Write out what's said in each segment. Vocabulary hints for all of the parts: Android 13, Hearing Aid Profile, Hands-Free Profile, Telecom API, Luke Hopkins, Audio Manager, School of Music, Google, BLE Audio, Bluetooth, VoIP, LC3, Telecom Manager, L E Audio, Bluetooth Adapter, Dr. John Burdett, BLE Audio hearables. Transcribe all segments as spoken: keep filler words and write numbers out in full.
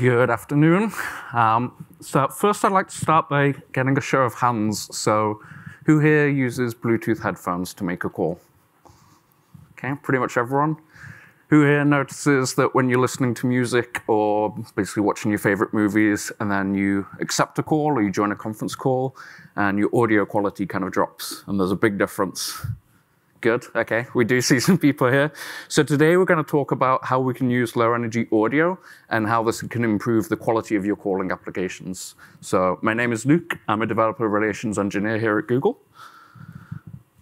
Good afternoon. Um, so first I'd like to start by getting a show of hands. So who here uses Bluetooth headphones to make a call? Okay, pretty much everyone. Who here notices that when you're listening to music or basically watching your favorite movies and then you accept a call or you join a conference call and your audio quality kind of drops and there's a big difference? Good, okay, we do see some people here. So today we're going to talk about how we can use low energy audio and how this can improve the quality of your calling applications. So my name is Luke, I'm a developer relations engineer here at Google.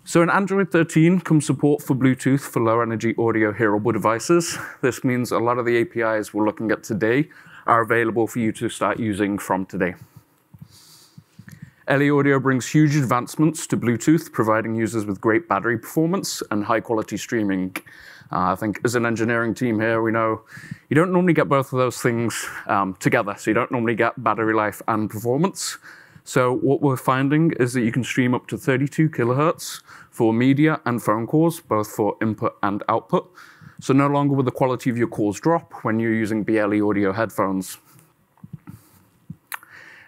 So in Android thirteen comes support for Bluetooth for low energy audio hearable devices. This means a lot of the A P Is we're looking at today are available for you to start using from today. L E Audio brings huge advancements to Bluetooth, providing users with great battery performance and high-quality streaming. Uh, I think as an engineering team here, we know you don't normally get both of those things um, together, so you don't normally get battery life and performance. So what we're finding is that you can stream up to thirty-two kilohertz for media and phone calls, both for input and output. So no longer will the quality of your calls drop when you're using B L E Audio headphones.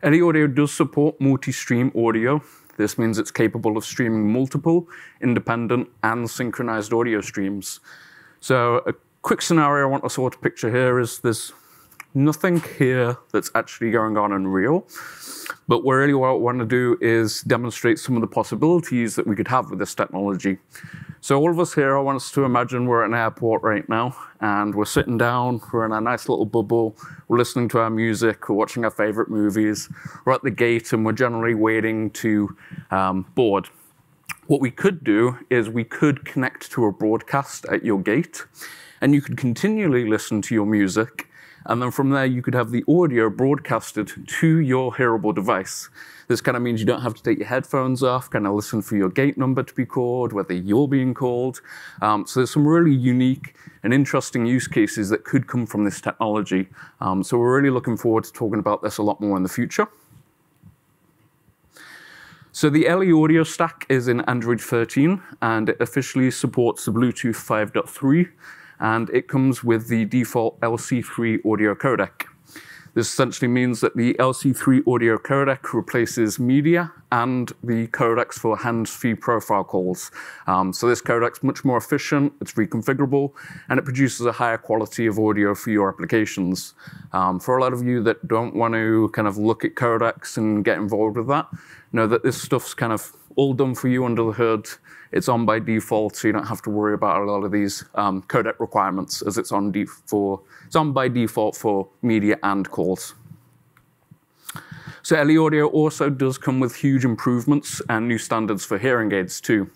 L E Audio does support multi-stream audio. This means it's capable of streaming multiple independent and synchronized audio streams. So a quick scenario I want us all to picture here is there's nothing here that's actually going on in real, but really what I want to do is demonstrate some of the possibilities that we could have with this technology. So all of us here, I want us to imagine we're at an airport right now and we're sitting down, we're in our nice little bubble, we're listening to our music, we're watching our favorite movies, we're at the gate and we're generally waiting to um, board. What we could do is we could connect to a broadcast at your gate and you could continually listen to your music, and then from there you could have the audio broadcasted to your hearable device. This kind of means you don't have to take your headphones off, kind of listen for your gate number to be called, whether you're being called. Um, so there's some really unique and interesting use cases that could come from this technology. Um, so we're really looking forward to talking about this a lot more in the future. So the L E Audio stack is in Android thirteen, and it officially supports the Bluetooth five point three, and it comes with the default L C three audio codec. This essentially means that the L C three audio codec replaces media and the codecs for hands-free profile calls. Um, so this codec's much more efficient, it's reconfigurable, and it produces a higher quality of audio for your applications. Um, for a lot of you that don't want to kind of look at codecs and get involved with that, know that this stuff's kind of all done for you under the hood. It's on by default, so you don't have to worry about a lot of these um, codec requirements, as it's on, for, it's on by default for media and calls. So L E Audio also does come with huge improvements and new standards for hearing aids too.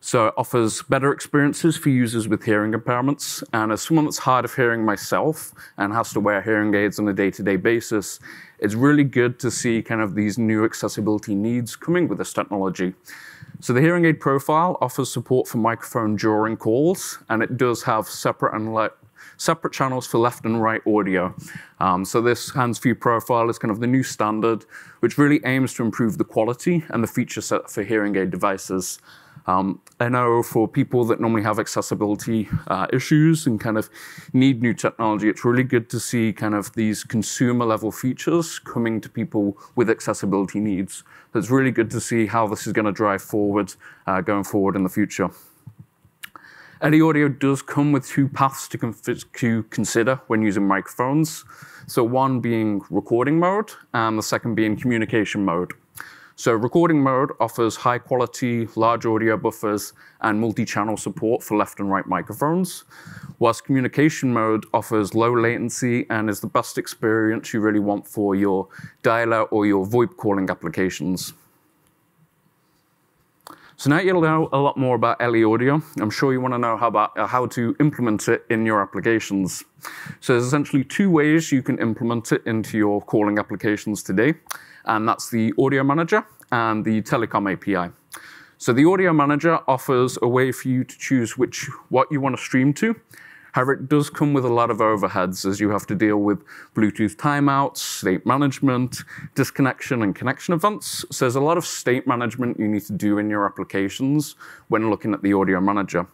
So it offers better experiences for users with hearing impairments. And as someone that's hard of hearing myself and has to wear hearing aids on a day-to-day basis, it's really good to see kind of these new accessibility needs coming with this technology. So the Hearing Aid Profile offers support for microphone during calls, and it does have separate and light separate channels for left and right audio. Um, so this hands-free profile is kind of the new standard, which really aims to improve the quality and the feature set for hearing aid devices. Um, I know for people that normally have accessibility uh, issues and kind of need new technology, it's really good to see kind of these consumer-level features coming to people with accessibility needs. So it's really good to see how this is going to drive forward, uh, going forward in the future. L E Audio does come with two paths to, to consider when using microphones. So one being recording mode, and the second being communication mode. So recording mode offers high quality, large audio buffers, and multi-channel support for left and right microphones, whilst communication mode offers low latency and is the best experience you really want for your dialer or your VoIP calling applications. So now you'll know a lot more about L E Audio. I'm sure you want to know how, about, uh, how to implement it in your applications. So there's essentially two ways you can implement it into your calling applications today, and that's the Audio Manager and the Telecom A P I. So the Audio Manager offers a way for you to choose which, what you want to stream to. However, it does come with a lot of overheads, as you have to deal with Bluetooth timeouts, state management, disconnection and connection events. So there's a lot of state management you need to do in your applications when looking at the Audio Manager.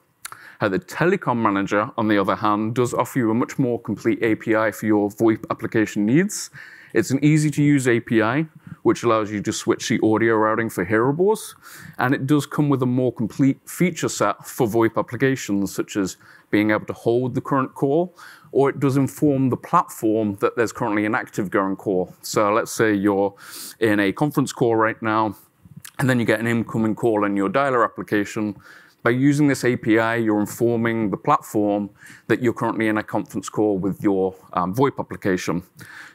Uh, the Telecom Manager, on the other hand, does offer you a much more complete A P I for your VoIP application needs. It's an easy-to-use A P I, which allows you to switch the audio routing for hearables, and it does come with a more complete feature set for VoIP applications, such as being able to hold the current call, or it does inform the platform that there's currently an active going call. So let's say you're in a conference call right now, and then you get an incoming call in your dialer application. By using this A P I, you're informing the platform that you're currently in a conference call with your um, VoIP application.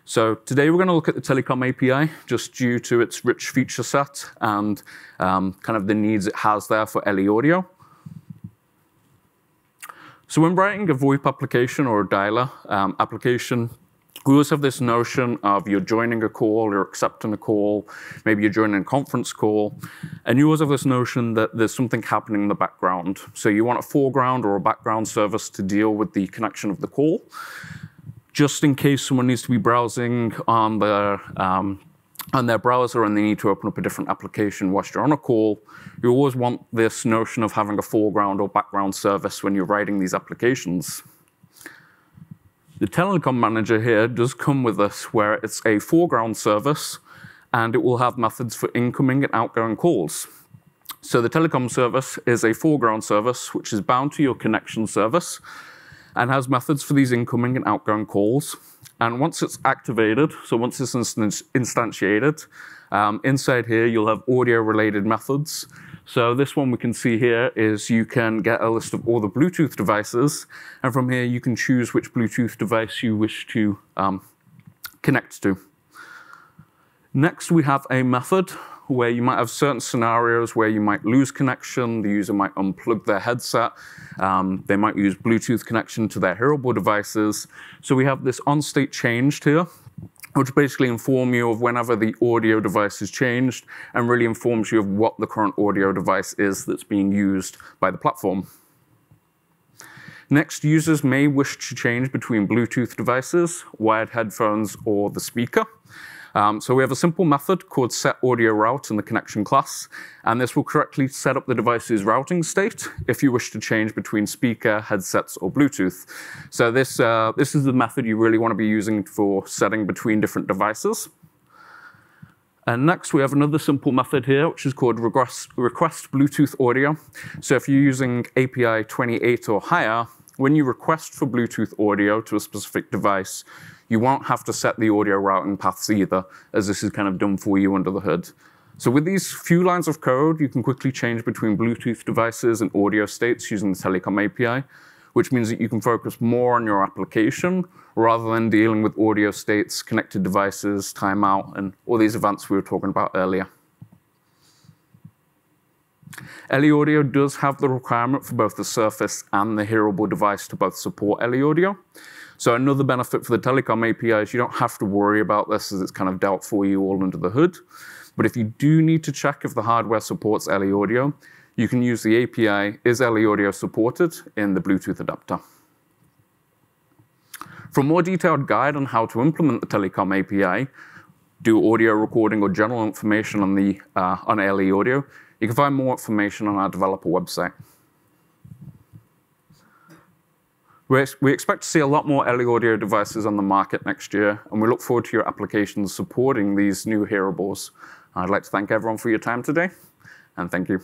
So today we're going to look at the Telecom A P I, just due to its rich feature set and um, kind of the needs it has there for L E Audio. So when writing a VoIP application or a dialer um, application, we always have this notion of you're joining a call, you're accepting a call, maybe you're joining a conference call, and you always have this notion that there's something happening in the background. So you want a foreground or a background service to deal with the connection of the call, just in case someone needs to be browsing on their, um, on their browser and they need to open up a different application whilst you're on a call. You always want this notion of having a foreground or background service when you're writing these applications. The Telecom Manager here does come with this, where it's a foreground service, and it will have methods for incoming and outgoing calls. So the Telecom service is a foreground service, which is bound to your connection service, and has methods for these incoming and outgoing calls. And once it's activated, so once it's instantiated, um, inside here you'll have audio-related methods. So this one we can see here is you can get a list of all the Bluetooth devices, and from here you can choose which Bluetooth device you wish to um, connect to. Next, we have a method where you might have certain scenarios where you might lose connection, the user might unplug their headset, um, they might use Bluetooth connection to their hearable devices. So we have this on-state changed here, which basically informs you of whenever the audio device is changed and really informs you of what the current audio device is that's being used by the platform. Next, users may wish to change between Bluetooth devices, wired headphones, or the speaker. Um, so we have a simple method called set audio route in the connection class, and this will correctly set up the device's routing state if you wish to change between speaker, headsets, or Bluetooth. So this, uh, this is the method you really want to be using for setting between different devices. And next, we have another simple method here, which is called request, request Bluetooth audio. So if you're using A P I twenty-eight or higher, when you request for Bluetooth audio to a specific device, you won't have to set the audio routing paths either, as this is kind of done for you under the hood. So with these few lines of code, you can quickly change between Bluetooth devices and audio states using the Telecom A P I, which means that you can focus more on your application rather than dealing with audio states, connected devices, timeout, and all these events we were talking about earlier. L E Audio does have the requirement for both the Surface and the hearable device to both support L E Audio. So another benefit for the Telecom A P I is you don't have to worry about this, as it's kind of dealt for you all under the hood. But if you do need to check if the hardware supports L E Audio, you can use the A P I, is L E Audio supported, in the Bluetooth adapter. For a more detailed guide on how to implement the Telecom A P I, do audio recording or general information on, the, uh, on L E Audio, you can find more information on our developer website. We, ex we expect to see a lot more L E Audio devices on the market next year, and we look forward to your applications supporting these new hearables. I'd like to thank everyone for your time today, and thank you.